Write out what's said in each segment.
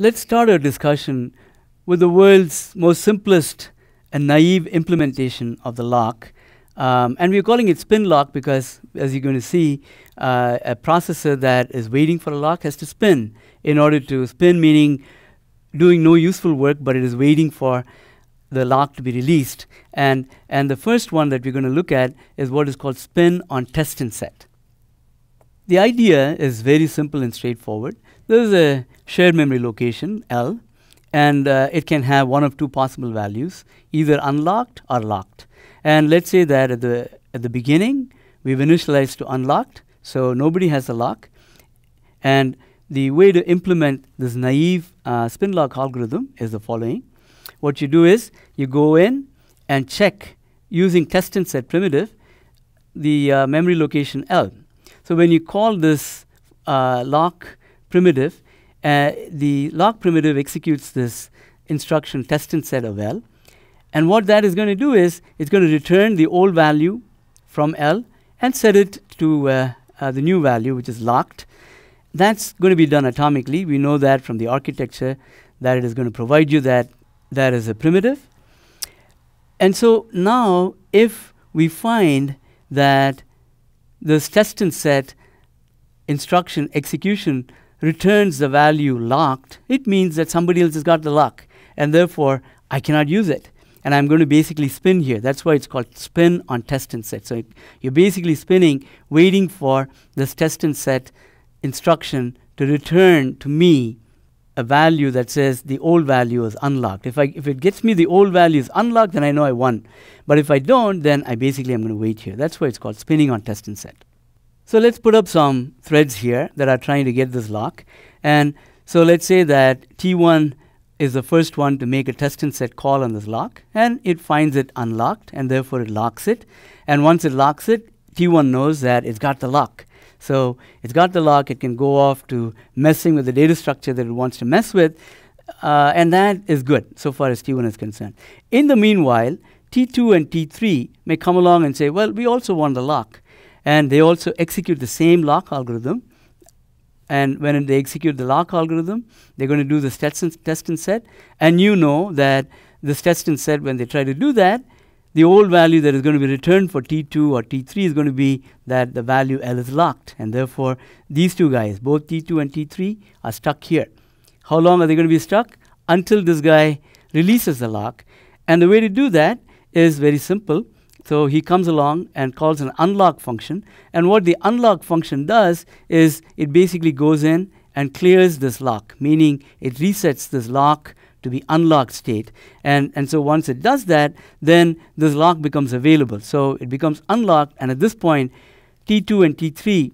Let's start our discussion with the world's most simplest and naive implementation of the lock. And we're calling it Spinlock because, as you're going to see, a processor that is waiting for a lock has to spin in order to spin, meaning doing no useful work, but it is waiting for the lock to be released. And the first one that we're going to look at is what is called spin on test and set. The idea is very simple and straightforward. There is a shared memory location, L, and it can have one of two possible values, either unlocked or locked. And let's say that at the beginning, we've initialized to unlocked, so nobody has a lock. And the way to implement this naive Spinlock algorithm is the following. What you do is you go in and check using test and set primitive the memory location L. So when you call this lock primitive, the lock primitive executes this instruction test and set of L. And what that is going to do is it's going to return the old value from L and set it to the new value, which is locked. That's going to be done atomically. We know that from the architecture that it is going to provide you that is a primitive. And so now if we find that this test and set instruction execution returns the value locked, it means that somebody else has got the lock and therefore I cannot use it. And I'm going to basically spin here. That's why it's called spin on test and set. So you're basically spinning, waiting for this test and set instruction to return to me a value that says the old value is unlocked. If it gets me the old value is unlocked, then I know I won. But if I don't, then I basically am going to wait here. That's why it's called spinning on test and set. So let's put up some threads here that are trying to get this lock. And so let's say that T1 is the first one to make a test and set call on this lock, and it finds it unlocked, and therefore it locks it. And once it locks it, T1 knows that it's got the lock. So it's got the lock, it can go off to messing with the data structure that it wants to mess with, and that is good so far as T1 is concerned. In the meanwhile, T2 and T3 may come along and say, well, we also want the lock. And they also execute the same lock algorithm. And when they execute the lock algorithm, they're going to do this test and set. And you know that this test and set, when they try to do that, the old value that is going to be returned for T2 or T3 is going to be that the value L is locked. And therefore, these two guys, both T2 and T3, are stuck here. How long are they going to be stuck? Until this guy releases the lock. And the way to do that is very simple. So he comes along and calls an unlock function. And what the unlock function does is it basically goes in and clears this lock, meaning it resets this lock to the unlocked state. And so once it does that, then this lock becomes available. So it becomes unlocked. And at this point, T2 and T3,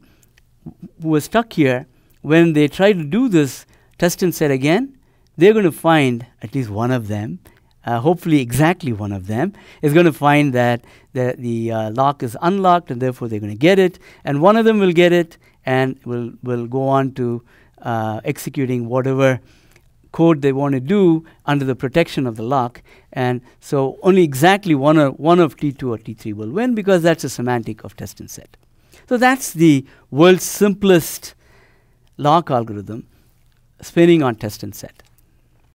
who were stuck here, when they try to do this test and set again, they're going to find at least one of them, hopefully exactly one of them, is going to find that the lock is unlocked, and therefore they're going to get it. And one of them will get it and will go on to executing whatever code they want to do under the protection of the lock. And so only exactly one of T2 or T3 will win, because that's the semantic of test and set. So that's the world's simplest lock algorithm, spinning on test and set.